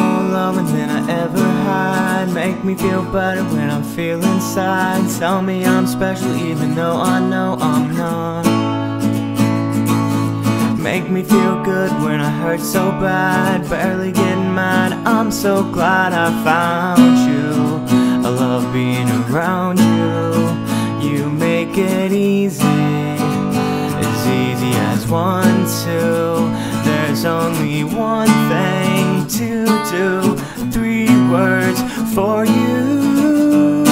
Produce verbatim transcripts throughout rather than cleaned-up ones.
more lonely than I ever had. Make me feel better when I'm feeling sad. Tell me I'm special even though I know I'm not. Make me feel good when I hurt so bad. Barely getting mad, I'm so glad I found you. I love being around you. You make it easy, as easy as one, two. There's only one thing to do, three words for you.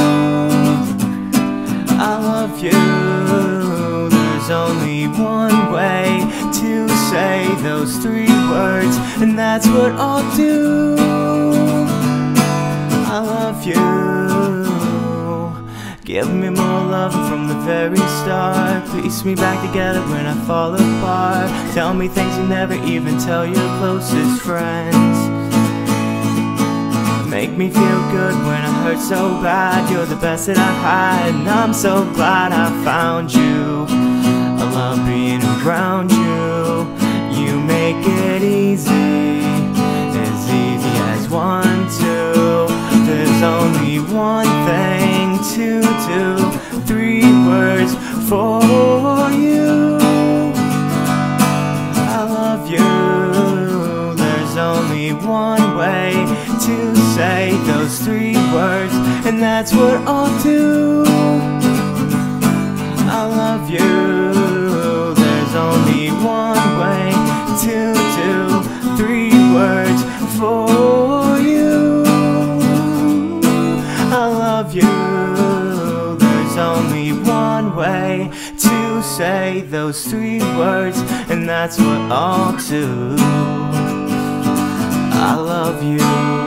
I love you. There's only one way to say those three words, and that's what I'll do. I love you. Give me more love from the very start. Piece me back together when I fall apart. Tell me things you never even tell your closest friends. Make me feel good when I hurt so bad. You're the best that I've had, and I'm so glad I found you. I love being around you. You make it easy, as easy as one, two. There's only one thing to do, three words for you. I love you. There's only one way to say those three words, and that's what I'll do. I love you. There's only one way to do three words for you. I love you. Only one way to say those three words, and that's what I'll do. I love you.